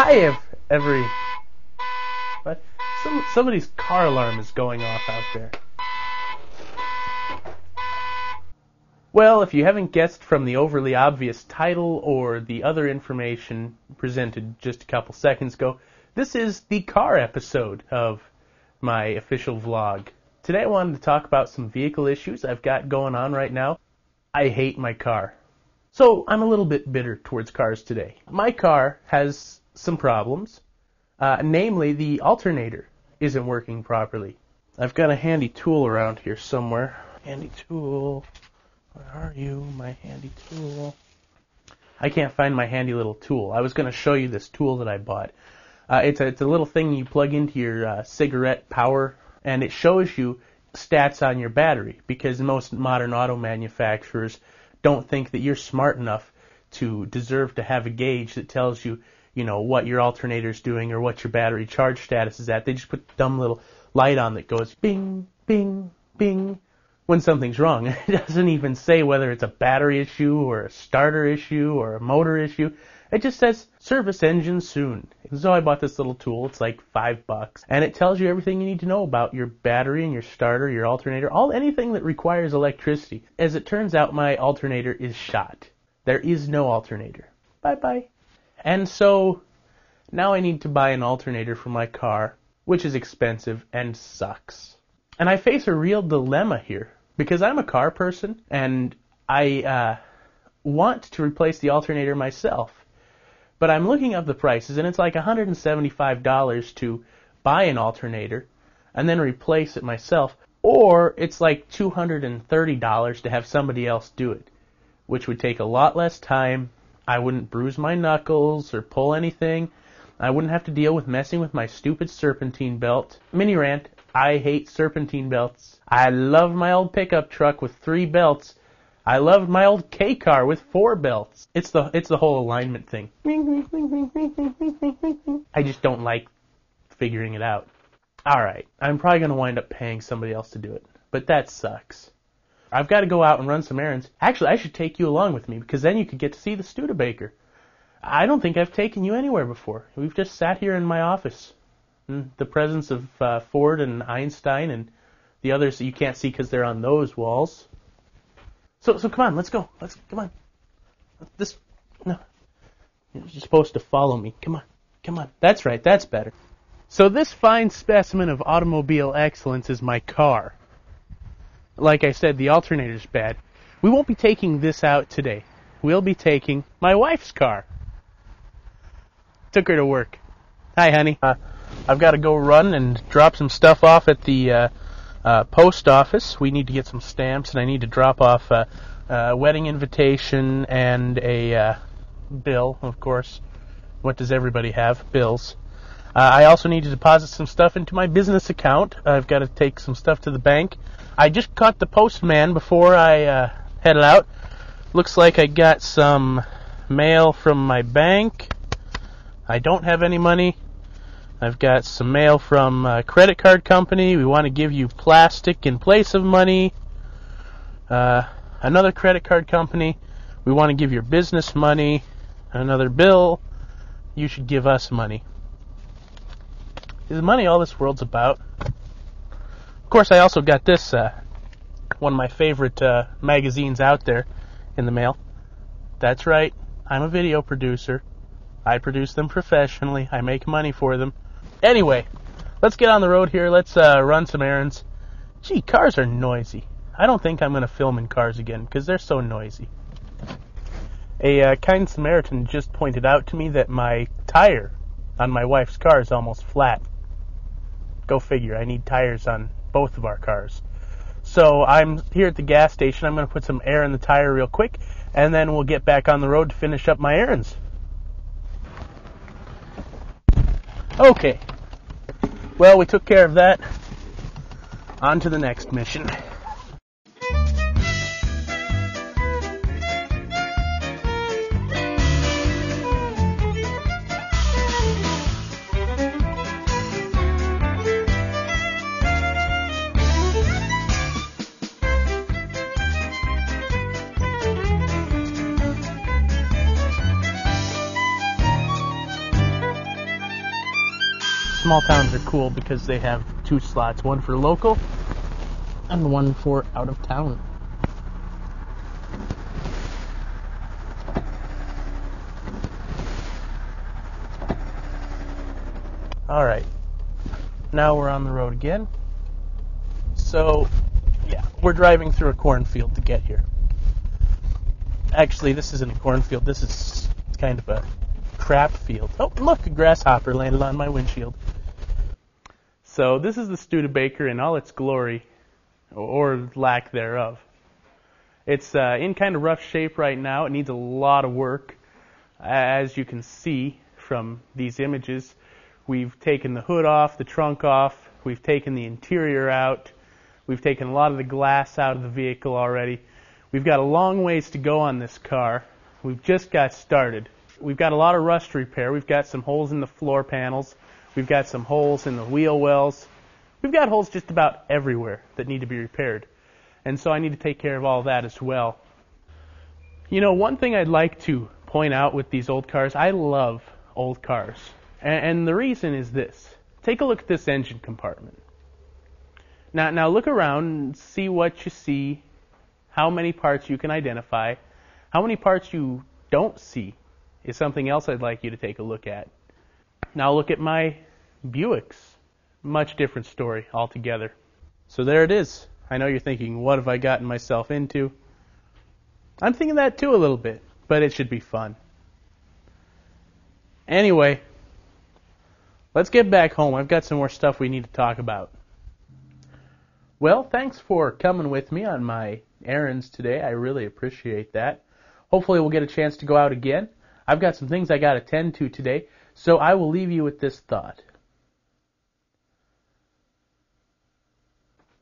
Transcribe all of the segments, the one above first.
I have every... What? Somebody's car alarm is going off out there. Well, if you haven't guessed from the overly obvious title or the other information presented just a couple seconds ago, this is the car episode of my official vlog. Today I wanted to talk about some vehicle issues I've got going on right now. I hate my car. So I'm a little bit bitter towards cars today. My car has some problems. Namely, the alternator isn't working properly. I've got a handy tool around here somewhere. Handy tool... Where are you, my handy tool? I can't find my handy little tool. I was going to show you this tool that I bought. It's a little thing you plug into your cigarette power, and it shows you stats on your battery, because most modern auto manufacturers don't think that you're smart enough to deserve to have a gauge that tells you, you know, what your alternator's doing or what your battery charge status is at. They just put a dumb little light on that goes bing, bing, bing. When something's wrong, it doesn't even say whether it's a battery issue or a starter issue or a motor issue. It just says service engine soon. So I bought this little tool. It's like $5, and it tells you everything you need to know about your battery and your starter, your alternator, anything that requires electricity. As it turns out, my alternator is shot. There is no alternator. Bye-bye. And so now I need to buy an alternator for my car, which is expensive and sucks. And I face a real dilemma here. Because I'm a car person, and I want to replace the alternator myself. But I'm looking up the prices, and it's like $175 to buy an alternator and then replace it myself. Or it's like $230 to have somebody else do it, which would take a lot less time. I wouldn't bruise my knuckles or pull anything. I wouldn't have to deal with messing with my stupid serpentine belt. Mini rant. I hate serpentine belts. I love my old pickup truck with 3 belts. I loved my old K car with 4 belts. It's the whole alignment thing. I just don't like figuring it out. Alright, I'm probably going to wind up paying somebody else to do it. But that sucks. I've got to go out and run some errands. Actually, I should take you along with me, because then you could get to see the Studebaker. I don't think I've taken you anywhere before. We've just sat here in my office. The presence of Ford and Einstein and the others that you can't see because they're on those walls. So come on, let's go. Come on. No. You're supposed to follow me. Come on. Come on. That's right. That's better. So this fine specimen of automobile excellence is my car. Like I said, the alternator's bad. We won't be taking this out today. We'll be taking my wife's car. Took her to work. Hi, honey. I've got to go run and drop some stuff off at the post office. We need to get some stamps, and I need to drop off a wedding invitation and a bill, of course. What does everybody have? Bills. I also need to deposit some stuff into my business account. I've got to take some stuff to the bank. I just caught the postman before I headed out. Looks like I got some mail from my bank. I don't have any money. I've got some mail from a credit card company. We want to give you plastic in place of money. Another credit card company. We want to give your business money. Another bill. You should give us money. Is money all this world's about? Of course, I also got this, one of my favorite magazines out there in the mail. That's right. I'm a video producer. I produce them professionally. I make money for them. Anyway, let's get on the road here. Let's run some errands. Gee, cars are noisy. I don't think I'm going to film in cars again because they're so noisy. A kind Samaritan just pointed out to me that my tire on my wife's car is almost flat. Go figure. I need tires on both of our cars. So I'm here at the gas station. I'm going to put some air in the tire real quick, and then we'll get back on the road to finish up my errands. Okay, well, we took care of that. On to the next mission. small towns are cool because they have two slots, one for local and one for out of town. Alright, now we're on the road again. So, yeah, we're driving through a cornfield to get here. Actually, this isn't a cornfield, this is kind of a crap field. Oh, look, a grasshopper landed on my windshield. So this is the Studebaker in all its glory, or lack thereof. It's in kind of rough shape right now. It needs a lot of work. As you can see from these images, we've taken the hood off, the trunk off, we've taken the interior out, we've taken a lot of the glass out of the vehicle already. We've got a long ways to go on this car. We've just got started. We've got a lot of rust repair. We've got some holes in the floor panels. We've got some holes in the wheel wells. We've got holes just about everywhere that need to be repaired. And so I need to take care of all that as well. You know, one thing I'd like to point out with these old cars, I love old cars. And the reason is this. Take a look at this engine compartment. Now look around and see what you see, how many parts you can identify, how many parts you don't see. Is something else I'd like you to take a look at. Now look at my Buicks. Much different story altogether. So there it is. I know you're thinking, what have I gotten myself into? I'm thinking that too a little bit, but it should be fun. Anyway, let's get back home. I've got some more stuff we need to talk about. Well, thanks for coming with me on my errands today. I really appreciate that. Hopefully we'll get a chance to go out again. I've got some things I got to attend to today, so I will leave you with this thought.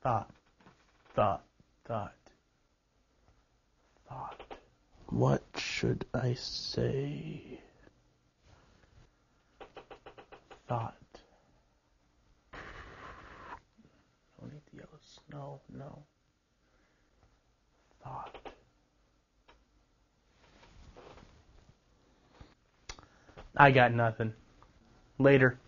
Thought. What should I say? Thought. Don't eat the yellow snow, no. Thought. I got nothing. Later.